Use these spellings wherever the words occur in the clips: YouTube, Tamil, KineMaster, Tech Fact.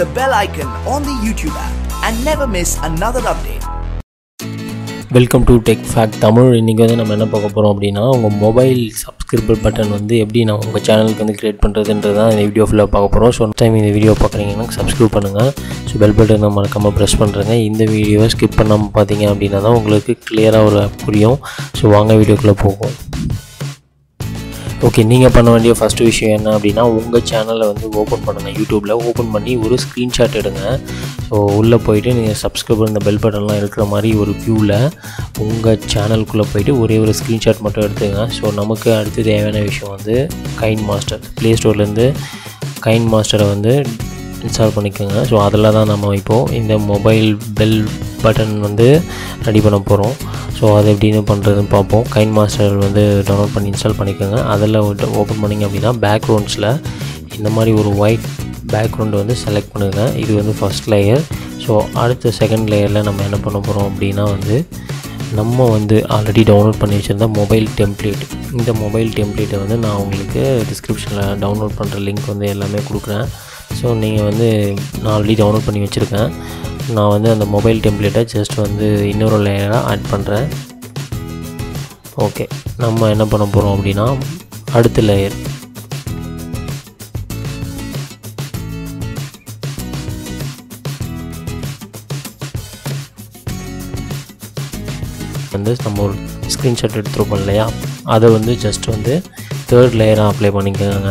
the bell icon on the YouTube app and never miss another update. Welcome to Tech Fact Tamil. இன்னைக்கு வந்து நம்ம என்ன பார்க்க போறோம் அப்படினா உங்க மொபைல் சப்ஸ்கிரைபர் பட்டன் வந்து எப்படி நான் உங்க சேனலுக்கு வந்து கிரியேட் பண்றதுன்றது தான் இந்த வீடியோ ஃபுல்லா பார்க்க போறோம். சோ டைம் இந்த வீடியோ பார்க்கறீங்கன்னா சப்ஸ்கிரைப் பண்ணுங்க. சோ பெல் பட்டனை மறக்காம பிரஸ் பண்றங்க. இந்த வீடியோவை ஸ்கிப் பண்ணாம பாத்தீங்க அப்படினா தான் உங்களுக்கு கிளியரா ஒரு புரியும். சோ வாங்க வீடியோக்குள்ள போவோம். Okay, நீங்க பண்ண வேண்டிய first விஷயம் என்ன அப்படினா உங்க சேனலை வந்து ஓபன் பண்ணுங்க. YouTubeல ஓபன் பண்ணி ஒரு ஸ்கிரீன்ஷாட் எடுங்க. சோ உள்ள போய்ட்டு நீங்க சப்ஸ்கிரைபர் இந்த பெல் பட்டன்லாம் இருக்குற மாதிரி ஒரு வியூல உங்க சேனலுக்குள்ள போய்ட்டு ஒரே ஒரு ஸ்கிரீன்ஷாட் மட்டும் எடுத்துங்க. சோ நமக்கு அடுத்து தேவையான விஷயம் வந்து KineMaster. Play Storeல இருந்து KineMaster வந்து இன்ஸ்டால் பண்ணிக்கோங்க. சோ அதல தான் நாம இப்போ இந்த மொபைல் பெல் பட்டன் வந்து ரெடி பண்ண போறோம். சோ அது எப்படின்னு பண்றதுன்னு பாப்போம். KineMaster வந்து டவுன்லோட் பண்ணி இன்ஸ்டால் பண்ணிக்கோங்க. அதல ஓபன் பண்ணீங்க அப்படினா பேக்ரவுண்ட்ஸ்ல இந்த மாதிரி ஒரு white background வந்து செலக்ட் பண்ணுங்க. இது வந்து first layer. சோ அடுத்து second layerல நம்ம என்ன பண்ண போறோம் அப்படினா வந்து நம்ம வந்து ஆல்ரெடி டவுன்லோட் பண்ணி வச்சிருந்த மொபைல் டெம்ப்ளேட் இந்த மொபைல் டெம்ப்ளேட்டை வந்து நான் உங்களுக்கு டிஸ்கிரிப்ஷன்ல டவுன்லோட் பண்ற லிங்க் வந்து எல்லாமே கொடுக்கிறேன். சோ நீங்க வந்து நான் ஆல்ரெடி டவுன்லோட் பண்ணி வச்சிருக்கேன். நான் வந்து அந்த மொபைல் டெம்ப்ளேட்டை ஜஸ்ட் வந்து இன்னொரு லேயரா ஆட் பண்றேன். ஓகே, நம்ம என்ன பண்ண போறோம் அப்படினா அடுத்த லேயர் வந்து நம்ம ஒரு ஸ்கிரீன்ஷாட் எடுத்துறோம் இல்லையா, அதை வந்து ஜஸ்ட் வந்து third லேயரா அப்ளை பண்ணிக்கோங்க.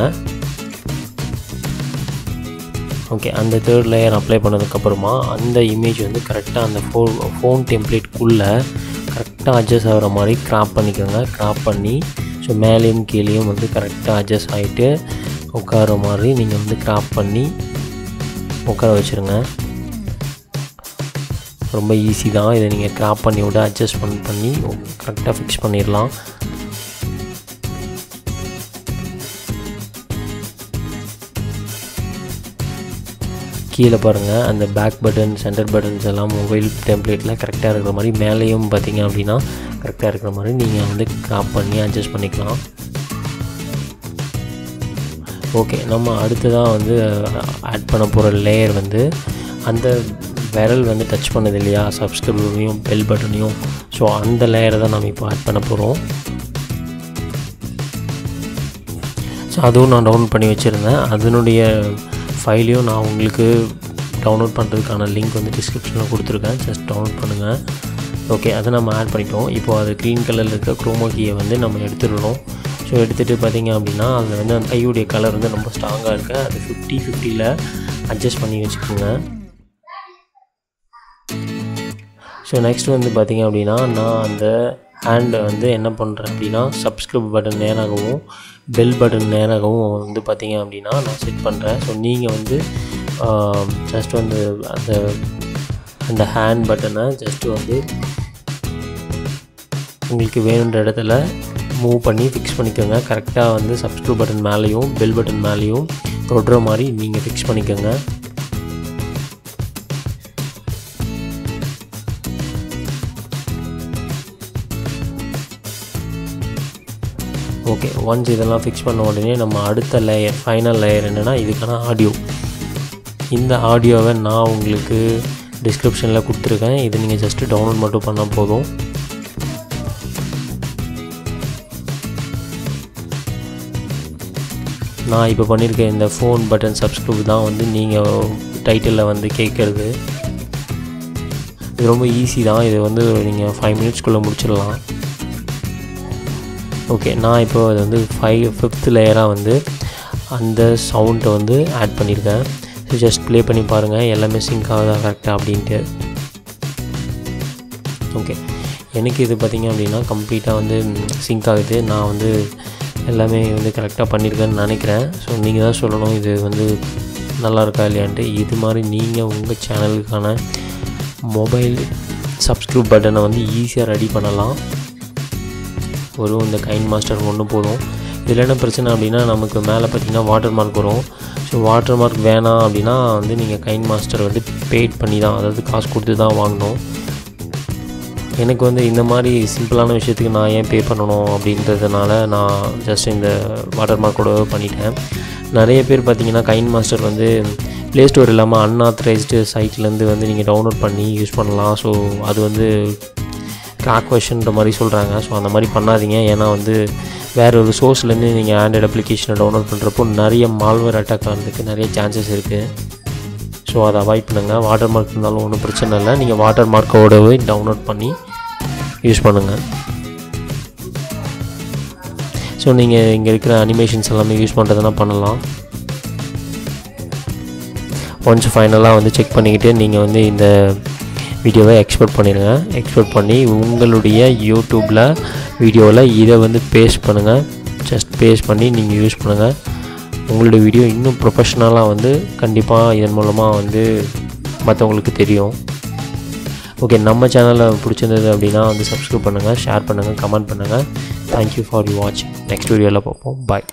ஓகே, அந்த third லேயர் அப்ளை பண்ணதுக்கு அப்புறமா அந்த இமேஜ் வந்து கரெக்ட்டா அந்த ஃபோன் டெம்ப்ளேட் குள்ள கரெக்ட்டா அட்ஜஸ்ட் ஆகுற மாதிரி கிராப் பண்ணிக்கோங்க. கிராப் பண்ணி சோ மேலயும் கீழயும் வந்து கரெக்ட்டா அட்ஜஸ்ட் ஆயிட்டு உட்கார்ற மாதிரி நீங்க வந்து கிராப் பண்ணி உட்கார வச்சிருங்க. ரொம்ப ஈஸி தான். இத நீங்க கிராப் பண்ணி விட அட்ஜஸ்ட் பண்ணி கரெக்ட்டா ஃபிக்ஸ் பண்ணிரலாம். கீழ பாருங்க, அந்த பேக் பட்டன் சென்டர் பட்டன்ஸ் எல்லாம் மொபைல் டெம்ப்ளேட்ல கரெக்ட்டா இருக்கிற மாதிரி மேலயும் பாத்தீங்க அப்படினா கரெக்ட்டா இருக்கிற மாதிரி நீங்க வந்து கிராப் பண்ணி அட்ஜஸ்ட் பண்ணிக்கலாம். ஓகே, நம்ம அடுத்துதான் வந்து ஆட் பண்ண போற லேயர் வந்து அந்த விரல் வந்து டச் பண்ணது இல்லையா சப்ஸ்கிரைபரையும் பெல் பட்டனையும், சோ அந்த லேயரை தான் நாம இப்போ ஆட் பண்ண போறோம். சோ அதுவும் நான் டவுன்லோட் பண்ணி வச்சிருந்தேன். அதனுடைய ஃபைலையும் நான் உங்களுக்கு டவுன்லோட் பண்ணுறதுக்கான லிங்க் வந்து டிஸ்கிரிப்ஷனில் கொடுத்துருக்கேன். ஜஸ்ட் டவுன்லோட் பண்ணுங்கள். ஓகே, அதை நம்ம ஆட் பண்ணிட்டோம். இப்போது அது க்ரீன் கலரில் இருக்க குரோமா கீயை வந்து நம்ம எடுத்துடணும். ஸோ எடுத்துகிட்டு பார்த்திங்க அப்படின்னா அதில் வந்து அந்த கையுடைய கலர் வந்து ரொம்ப ஸ்ட்ராங்காக இருக்குது. அது 50-50 அட்ஜஸ்ட் பண்ணி வச்சுக்கோங்க. ஸோ நெக்ஸ்ட் வந்து பார்த்திங்க அப்படின்னா நான் அந்த ஹேண்டை வந்து என்ன பண்ணுறேன் அப்படின்னா சப்ஸ்கிரைப் பட்டன் நேராகவும் பெல் பட்டன் நேராகவும் வந்து பார்த்திங்க அப்படின்னா நான் செட் பண்ணுறேன். ஸோ நீங்கள் வந்து ஜஸ்ட் வந்து அந்த அந்த ஹேண்ட் பட்டனை ஜஸ்ட் வந்து உங்களுக்கு வேணுன்ற இடத்துல மூவ் பண்ணி ஃபிக்ஸ் பண்ணிக்கோங்க. கரெக்டாக வந்து சப்ஸ்கிரைப் பட்டன் மேலேயும் பெல் பட்டன் மேலேயும் தொடுற மாதிரி நீங்கள் ஃபிக்ஸ் பண்ணிக்கோங்க. ஓகே, ஒன்ஸ் இதெல்லாம் ஃபிக்ஸ் பண்ண உடனே நம்ம அடுத்த லேயர் ஃபைனல் லேயர் என்னென்னா இதுக்கான ஆடியோ. இந்த ஆடியோவை நான் உங்களுக்கு டிஸ்கிரிப்ஷனில் கொடுத்துருக்கேன். இது நீங்கள் ஜஸ்ட்டு டவுன்லோட் மட்டும் பண்ணால் போதும். நான் இப்போ பண்ணியிருக்க இந்த ஃபோன் பட்டன் சப்ஸ்கிரைப் தான் வந்து நீங்கள் டைட்டிலில் வந்து கேட்குறது. இது ரொம்ப ஈஸி தான். இது வந்து நீங்கள் 5 மினிட்ஸ்குள்ளே முடிச்சிடலாம். ஓகே, நான் இப்போ அது வந்து ஃபிஃப்த் லேயராக வந்து அந்த சவுண்டை வந்து ஆட் பண்ணியிருக்கேன். ஸோ ஜஸ்ட் ப்ளே பண்ணி பாருங்கள், எல்லாமே சிங்க் ஆகுதா கரெக்டாக அப்படின்ட்டு. ஓகே, எனக்கு இது பார்த்திங்க அப்படின்னா கம்ப்ளீட்டாக வந்து சிங்க் ஆகுது. நான் வந்து எல்லாமே வந்து கரெக்டாக பண்ணியிருக்கேன்னு நினைக்கிறேன். ஸோ நீங்கள் தான் சொல்லணும் இது வந்து நல்லா இருக்கா இல்லையான்ட்டு. இது மாதிரி நீங்கள் உங்கள் சேனலுக்கான மொபைல் சப்ஸ்கிரைப் பட்டனை வந்து ஈஸியாக ரெடி பண்ணலாம். வரும் இந்த KineMaster ஒன்று போதும். இதில் என்ன பிரச்சனை அப்படின்னா நமக்கு மேலே பார்த்திங்கன்னா வாட்டர் மார்க் வரும். ஸோ வாட்டர் மார்க் வேணாம் அப்படின்னா வந்து நீங்கள் KineMaster வந்து பெய்ட் பண்ணி தான், அதாவது காசு கொடுத்து தான் வாங்கணும். எனக்கு வந்து இந்த மாதிரி சிம்பிளான விஷயத்துக்கு நான் ஏன் பே பண்ணணும் அப்படின்றதுனால நான் ஜஸ்ட் இந்த வாட்டர் மார்க்கோட பண்ணிட்டேன். நிறைய பேர் பார்த்திங்கன்னா KineMaster வந்து Play Store இல்லாமல் unauthorized சைட்லேருந்து வந்து நீங்கள் டவுன்லோட் பண்ணி யூஸ் பண்ணலாம். ஸோ அது வந்து க்ராக் வெர்ஷன்ற மாதிரி சொல்கிறாங்க. ஸோ அந்த மாதிரி பண்ணாதீங்க. ஏன்னா வந்து வேறு ஒரு சோர்ஸ்லேருந்து நீங்கள் ஆண்ட்ராய்டு அப்ளிகேஷனை டவுன்லோட் பண்ணுறப்போ நிறைய மால்வேர் அட்டாக் ஆகிறதுக்கு நிறைய சான்சஸ் இருக்குது. ஸோ அதை அவாய்ட் பண்ணுங்கள். வாட்டர் மார்க் இருந்தாலும் ஒன்றும் பிரச்சனை இல்லை. நீங்கள் வாட்டர் மார்க்கோடவே டவுன்லோட் பண்ணி யூஸ் பண்ணுங்கள். ஸோ நீங்கள் இங்கே இருக்கிற அனிமேஷன்ஸ் எல்லாமே யூஸ் பண்ணுறதுனா பண்ணலாம். ஒன்ஸ் ஃபைனலாக வந்து செக் பண்ணிக்கிட்டு நீங்கள் வந்து இந்த வீடியோவை எக்ஸ்போர்ட் பண்ணிடுங்க. எக்ஸ்போர்ட் பண்ணி உங்களுடைய யூடியூப்பில் வீடியோவில் இதை வந்து பேஸ்ட் பண்ணுங்கள். ஜஸ்ட் பேஸ்ட் பண்ணி நீங்கள் யூஸ் பண்ணுங்கள். உங்களுடைய வீடியோ இன்னும் ப்ரொஃபஷ்னலாக வந்து கண்டிப்பாக இதன் மூலமாக வந்து மற்றவங்களுக்கு தெரியும். ஓகே, நம்ம சேனலில் பிடிச்சிருந்தது அப்படின்னா வந்து சப்ஸ்கிரைப் பண்ணுங்கள், ஷேர் பண்ணுங்கள், கமெண்ட் பண்ணுங்கள். தேங்க்யூ ஃபார் யூ வாட்சிங். நெக்ஸ்ட் வீடியோவில் பார்ப்போம். பாய்.